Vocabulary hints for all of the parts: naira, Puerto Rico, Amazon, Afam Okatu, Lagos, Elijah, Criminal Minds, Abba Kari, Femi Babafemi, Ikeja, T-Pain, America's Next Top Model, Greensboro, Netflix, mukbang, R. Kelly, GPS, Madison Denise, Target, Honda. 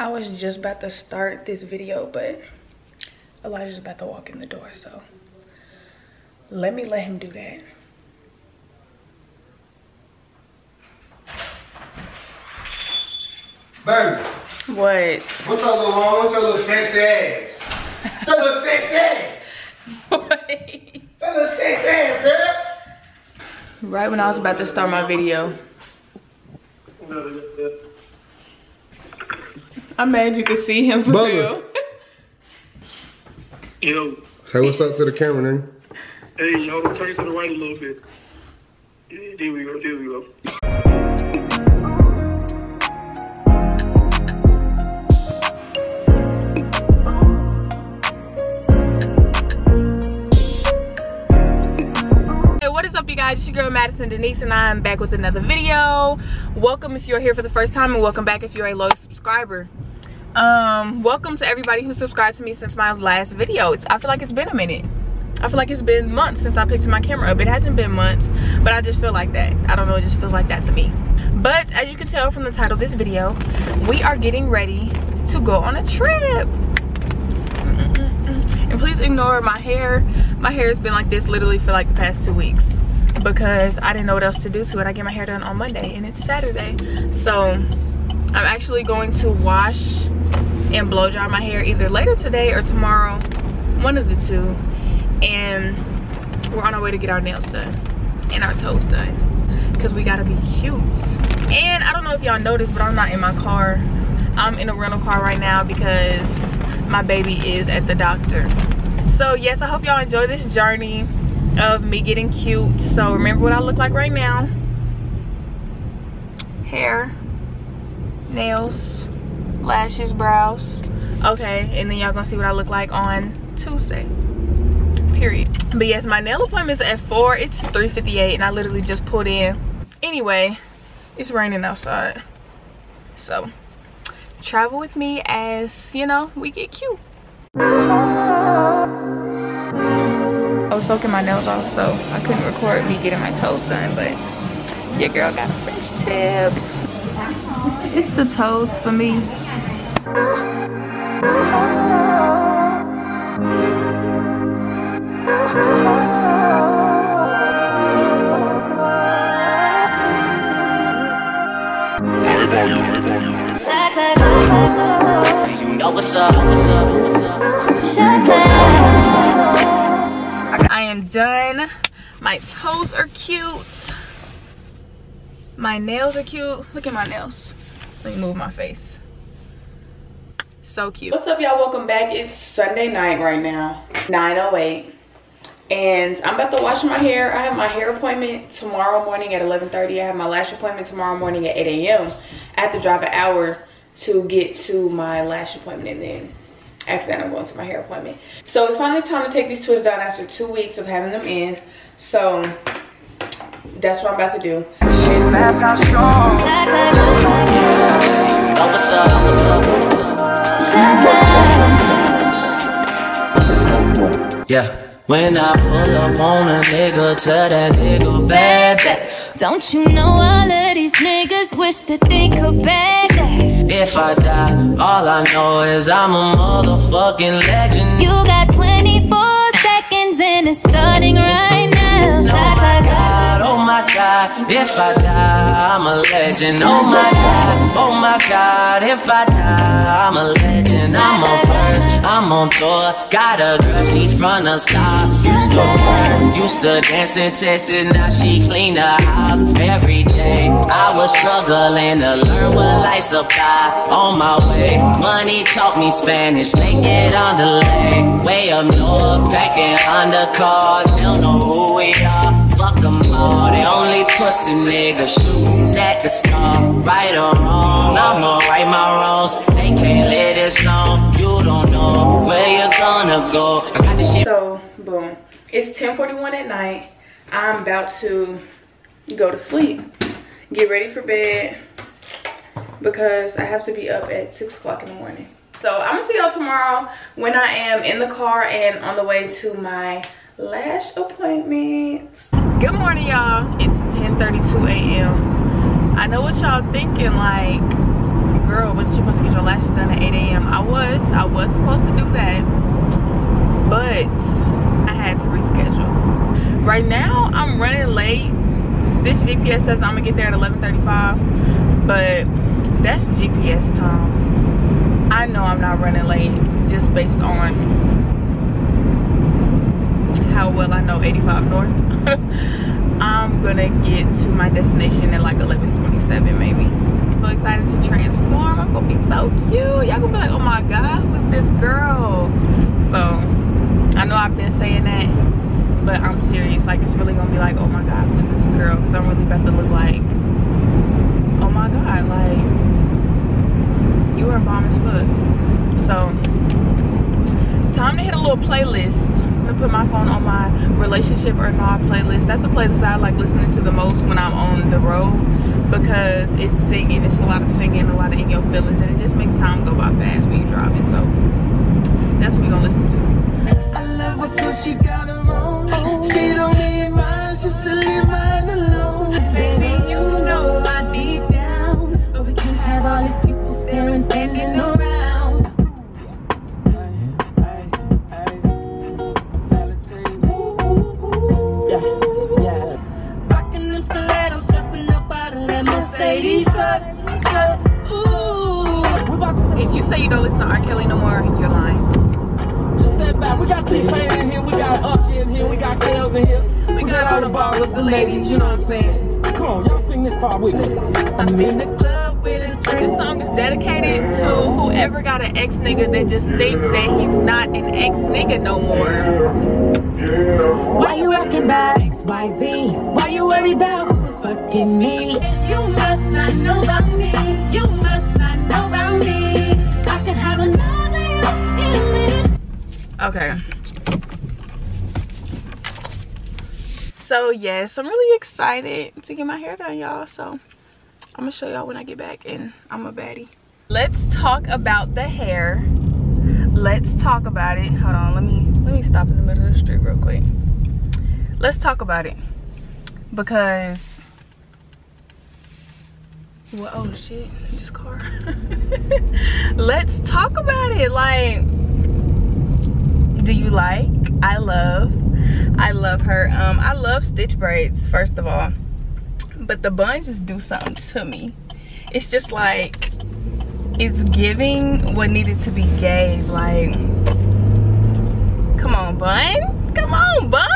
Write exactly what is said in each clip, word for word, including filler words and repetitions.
I was just about to start this video, but Elijah's about to walk in the door, so let me let him do that. Baby. What? What's your little mom? What's your little sexy ass? Your little sexy ass. What? Your little sexy ass, girl. Right when I was about to start my video. I'm mad you could see him for Bubba. Real. Yo. Say what's up to the camera, nigga. Hey, yo, turn to the right a little bit. There we go, there we go. You guys, it's your girl Madison Denise, and I am back with another video. Welcome if you're here for the first time, and welcome back if you're a loyal subscriber. Um, welcome to everybody who subscribed to me since my last video. It's, I feel like it's been a minute. I feel like it's been months since I picked my camera up. It hasn't been months, but I just feel like that. I don't know, it just feels like that to me. But as you can tell from the title of this video, we are getting ready to go on a trip. And please ignore my hair. My hair has been like this literally for like the past two weeks. Because I didn't know what else to do to it. I get my hair done on Monday and it's Saturday. So I'm actually going to wash and blow dry my hair either later today or tomorrow, one of the two. And we're on our way to get our nails done and our toes done. Cause we gotta be cute. And I don't know if y'all noticed, but I'm not in my car. I'm in a rental car right now because my baby is at the doctor. So yes, I hope y'all enjoy this journey of me getting cute. So remember what I look like right now: hair, nails, lashes, brows. Okay, and then y'all gonna see what I look like on Tuesday, period. But yes, my nail appointment is at four. It's three fifty-eight and I literally just pulled in. Anyway, it's raining outside, so travel with me as, you know, we get cute. I was soaking my nails off, so I couldn't record me getting my toes done, but your girl got a fresh tip. It's the toes for me. You know what's up, what's up, what's up, what's up. I am done. My toes are cute. My nails are cute. Look at my nails. Let me move my face. So cute. What's up, y'all? Welcome back. It's Sunday night right now, nine oh eight. And I'm about to wash my hair. I have my hair appointment tomorrow morning at eleven thirty. I have my lash appointment tomorrow morning at eight A M I have to drive an hour to get to my lash appointment, and then after that I'm going to my hair appointment. So it's finally time to take these twists down after two weeks of having them in. So that's what I'm about to do. Yeah. When I pull up on a nigga, tell that nigga back, back. Don't you know all of these niggas wish that they could back that? If I die, all I know is I'm a motherfucking legend. You got twenty-four seconds and it's starting right now. Oh my God, oh my God, if I die, I'm a legend. Oh my God, oh my God, if I die, I'm a legend. I'm on first, I'm on tour, got a girl, she from the south. Used to work, used to dance and test it, now she clean the house every day. I was struggling to learn what life's about. On my way, money taught me Spanish, make it on delay. Way up north, packing Honda cars, they don't know who we are. Fuck them all, they only pussy niggas shooting at the star. Right or wrong, I'ma right my wrongs, they can't live this long. You don't know where you're gonna go. I got this shit. So, boom, it's ten forty-one at night. I'm about to go to sleep, get ready for bed, because I have to be up at six o'clock in the morning. So I'm gonna see y'all tomorrow when I am in the car and on the way to my lash appointment. Good morning, y'all. It's ten thirty-two A M I know what y'all thinking, like, girl, wasn't you supposed to get your lashes done at was. I was supposed to do that, but I had to reschedule. Right now, I'm running late. This G P S says I'm gonna get there at eleven thirty-five, but that's G P S time. I know I'm not running late just based on how well I know eighty-five north. I'm gonna get to my destination at like eleven twenty-seven maybe. I'm so excited to transform. I'm gonna be so cute. Y'all gonna be like, oh my god, who is this girl? So I know I've been saying that, but I'm serious. Like, it's really gonna be like, oh my god, who is this girl? Because I'm really about to look like, oh my god, like, you are bomb as fuck. So time to hit a little playlist. Put my phone on my relationship or not playlist. That's the playlist I like listening to the most when I'm on the road, because it's singing, it's a lot of singing, a lot of in your feelings, and it just makes time go by fast when you're driving. So that's what we're gonna listen to. I love her cause she got her own. She don't need mine, she's to leave mine alone. Baby, you know I need down, but we can't have all these people staring, standing around. If you say you don't listen to R. Kelly no more, you're lying. Just step back. We got T-Pain in here, we got Usher in here, we got Kels in here. We, we got, got all the ballers, the ladies, you know what I'm saying? Come on, y'all sing this part with me. I'm in the club with a drink. This song is dedicated to whoever got an ex-nigga that just think that he's not an ex-nigga no more. Why you asking about X Y Z? Why you worry about who's fucking me? You must not know about me. You must not know about me. Okay, so yes, I'm really excited to get my hair done, y'all. So I'm gonna show y'all when I get back, and I'm a baddie. Let's talk about the hair. Let's talk about it. Hold on, let me let me stop in the middle of the street real quick. Let's talk about it, because well, oh shit, this car. Let's talk about it. Like, do you like? I love, I love her. Um, I love stitch braids, first of all, but the buns just do something to me. It's just like, it's giving what needed to be gave. Like, come on, bun, come on, bun.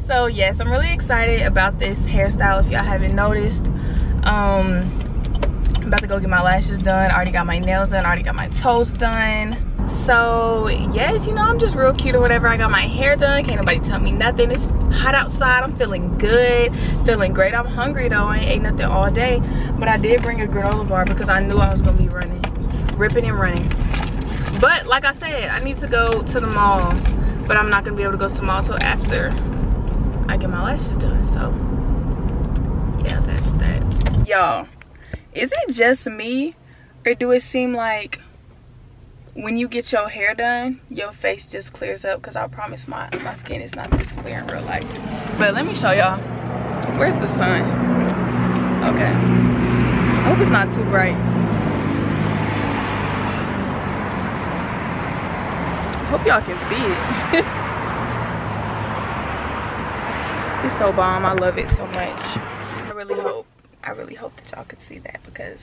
So yes, I'm really excited about this hairstyle. If y'all haven't noticed, um, I'm about to go get my lashes done. I already got my nails done. I already got my toes done. So yes, you know, I'm just real cute or whatever. I got my hair done, can't nobody tell me nothing. It's hot outside, I'm feeling good, feeling great. I'm hungry though, I ain't ate nothing all day, but I did bring a granola bar because I knew I was gonna be running, ripping and running. But like I said, I need to go to the mall, but I'm not gonna be able to go to the mall till after I get my lashes done. So yeah, that's that. Y'all, is it just me, or do it seem like when you get your hair done, your face just clears up? Because I promise my, my skin is not this clear in real life. But let me show y'all. Where's the sun? Okay. I hope it's not too bright. Hope y'all can see it. It's so bomb. I love it so much. I really hope, I really hope that y'all could see that, because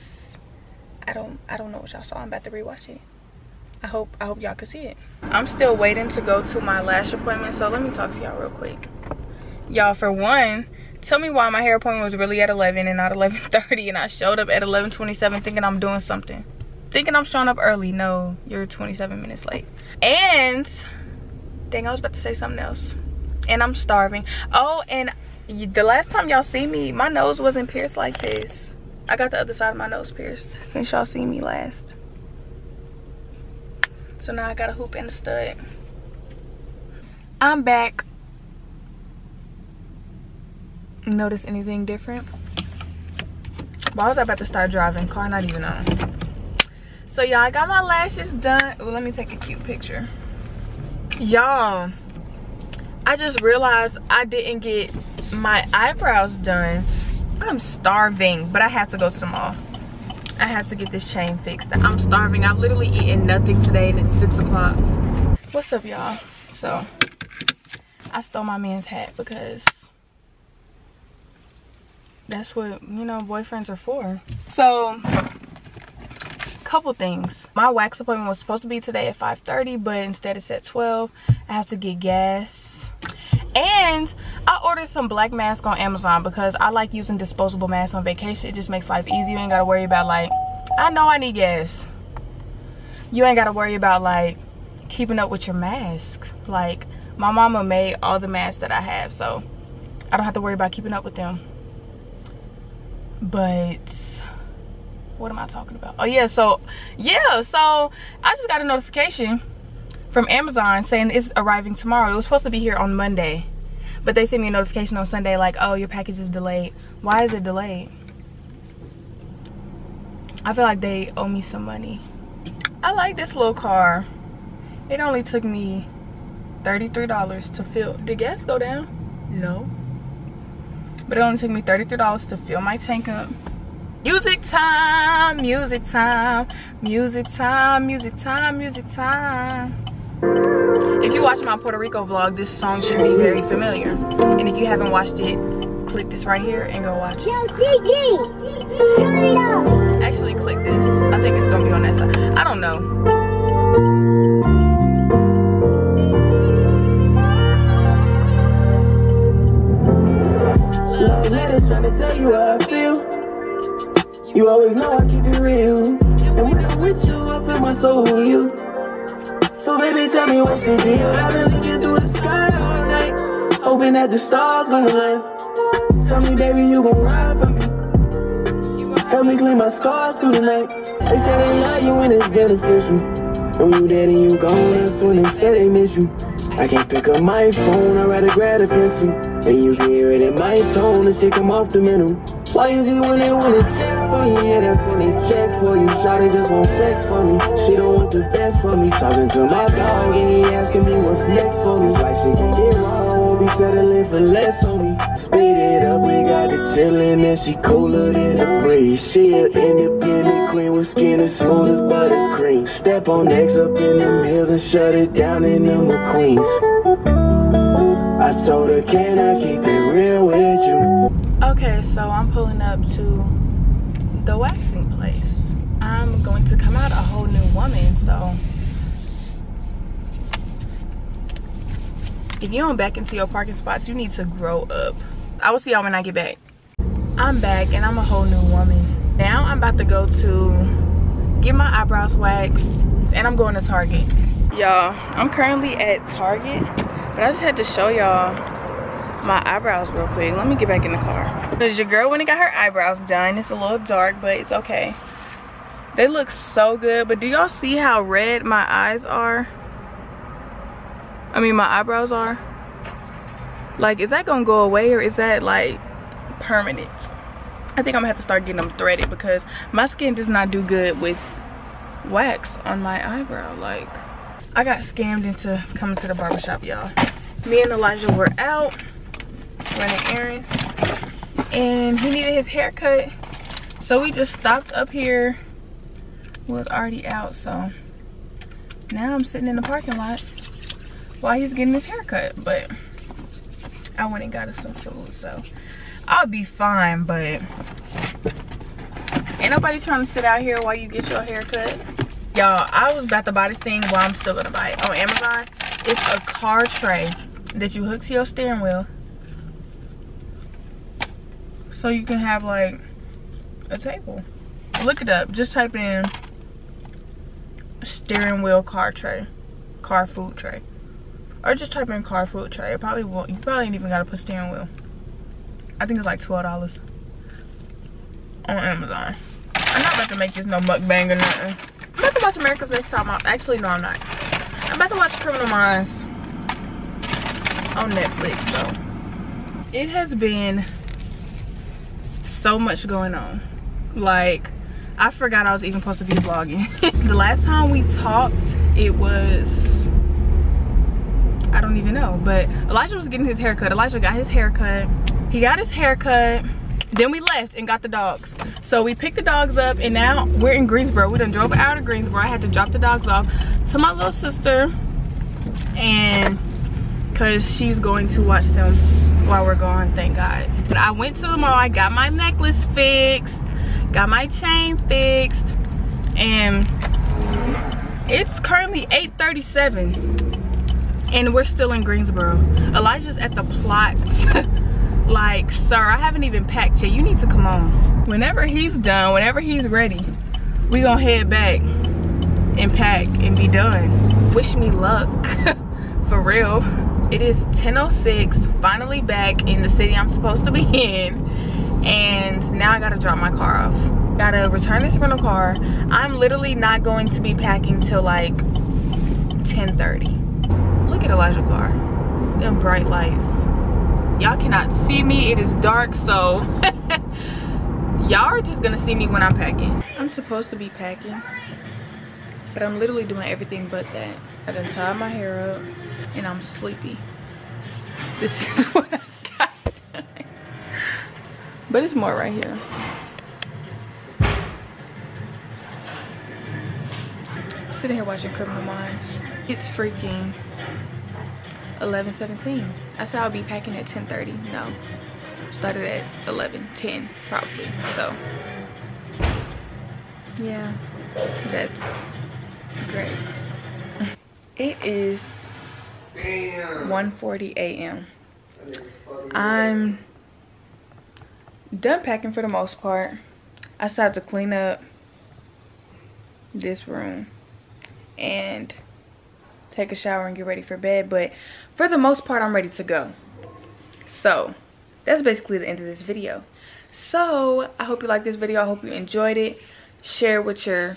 I don't, I don't know what y'all saw. I'm about to rewatch it. I hope I hope y'all can see it. I'm still waiting to go to my lash appointment, so let me talk to y'all real quick. Y'all, for one, tell me why my hair appointment was really at eleven and not eleven thirty, and I showed up at eleven twenty-seven thinking I'm doing something. Thinking I'm showing up early. No, you're twenty-seven minutes late. And, dang, I was about to say something else. And I'm starving. Oh, and the last time y'all see me, my nose wasn't pierced like this. I got the other side of my nose pierced since y'all seen me last. So now I got a hoop and a stud. I'm back. Notice anything different? Why was I about to start driving? Car not even on. So y'all, I got my lashes done. Ooh, let me take a cute picture. Y'all, I just realized I didn't get my eyebrows done. I'm starving, but I have to go to the mall. I have to get this chain fixed. I'm starving. I've literally eaten nothing today and it's six o'clock. What's up, y'all? So, I stole my man's hat because that's what, you know, boyfriends are for. So, couple things. My wax appointment was supposed to be today at five thirty, but instead it's at twelve. I have to get gas. And I ordered some black masks on Amazon because I like using disposable masks on vacation. It just makes life easy. You ain't gotta worry about, like, I know I need gas. You ain't gotta worry about, like, keeping up with your mask. Like, my mama made all the masks that I have, so I don't have to worry about keeping up with them. But what am I talking about? Oh yeah, so yeah, so I just got a notification from Amazon saying it's arriving tomorrow. It was supposed to be here on Monday, but they sent me a notification on Sunday like, oh, your package is delayed. Why is it delayed? I feel like they owe me some money. I like this little car. It only took me thirty-three dollars to fill. Did gas go down? No. But it only took me thirty-three dollars to fill my tank up. Music time, music time, music time, music time, music time. If you watch my Puerto Rico vlog, this song should be very familiar. And if you haven't watched it, click this right here and go watch it. Actually, click this. I think it's gonna be on that side. I don't know. You always know I keep it real. And when I'm with you, I feel my soul with you. So baby, tell me what's the deal. I've been looking through the sky all night, hoping that the stars gonna light. Tell me, baby, you gon' ride for me. Help me clean my scars through the night. They say they love you when it's beneficial. When you dead and you gone, that's when they say they miss you. I can't pick up my phone, I'd rather grab a pencil. And you can hear it in my tone, let's take them off the menu. Why is it when they wanna check for you? Yeah, that's when they check for you. Shawty just want sex for me. She don't want the best for me. Talking to my dog and he asking me what's next for me. Why she can get wrong, I won't be settling for less on me. Speed it up, we got it chillin' and she cooler than a breeze. She an independent queen with skin as smooth as buttercream. Step on X up in them hills and shut it down in them McQueens. I told her, can I keep it real with you? Okay, so I'm pulling up to the waxing place. I'm going to come out a whole new woman, so if you don't back into your parking spots, you need to grow up. I will see y'all when I get back. I'm back and I'm a whole new woman. Now I'm about to go to get my eyebrows waxed and I'm going to Target. Y'all, I'm currently at Target. But I just had to show y'all my eyebrows real quick. Let me get back in the car. Because your girl went and got her eyebrows done. It's a little dark, but it's okay. They look so good. But do y'all see how red my eyes are? I mean, my eyebrows are? Like, is that going to go away or is that, like, permanent? I think I'm going to have to start getting them threaded because my skin does not do good with wax on my eyebrow. Like, I got scammed into coming to the barbershop, y'all. Me and Elijah were out running errands and he needed his haircut. So we just stopped up here. We was already out, so now I'm sitting in the parking lot while he's getting his haircut. But I went and got us some food, so I'll be fine, but ain't nobody trying to sit out here while you get your haircut. Y'all, I was about to buy this thing while I'm still gonna buy it. On Amazon, it's a car tray that you hook to your steering wheel. So you can have like a table. Look it up, just type in steering wheel car tray, car food tray. Or just type in car food tray. It probably won't, you probably ain't even gotta put steering wheel. I think it's like twelve dollars on Amazon. I'm not about to make this no mukbang or nothing. I'm about to watch America's Next Top Model. Actually, no, I'm not. I'm about to watch Criminal Minds on Netflix, so. It has been so much going on. Like, I forgot I was even supposed to be vlogging. The last time we talked, it was, I don't even know, but Elijah was getting his haircut. Elijah got his haircut. He got his haircut. Then we left and got the dogs. So we picked the dogs up and now we're in Greensboro. We done drove out of Greensboro. I had to drop the dogs off to my little sister, and cause she's going to watch them while we're gone, thank God. And I went to the mall, I got my necklace fixed, got my chain fixed, and it's currently eight thirty-seven and we're still in Greensboro. Elijah's at the Plots. Like, sir, I haven't even packed yet. You need to come on. Whenever he's done, whenever he's ready, we gonna head back and pack and be done. Wish me luck, for real. It is ten oh six, finally back in the city I'm supposed to be in. And now I gotta drop my car off. Gotta return this rental car. I'm literally not going to be packing till like ten thirty. Look at Elijah's car, them bright lights. Y'all cannot see me, it is dark, so y'all are just gonna see me when I'm packing. I'm supposed to be packing, but I'm literally doing everything but that. I done tied my hair up and I'm sleepy. This is what I got done. But it's more right here. I'm sitting here watching Criminal Minds. It's freaking eleven seventeen. I said I'll be packing at ten thirty. No, started at eleven ten probably. So yeah, that's great. It is one forty a m I'm done packing for the most part. I started to clean up this room and take a shower and get ready for bed, but for the most part I'm ready to go. So that's basically the end of this video. So I hope you liked this video, I hope you enjoyed it. Share with your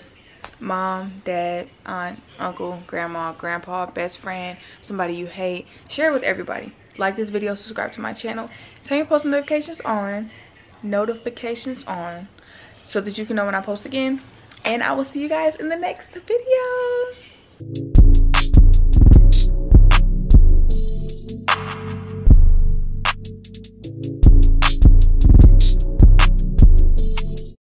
mom, dad, aunt, uncle, grandma, grandpa, best friend, somebody you hate. Share it with everybody. Like this video, subscribe to my channel, turn your post notifications on notifications on so that you can know when I post again, and I will see you guys in the next video.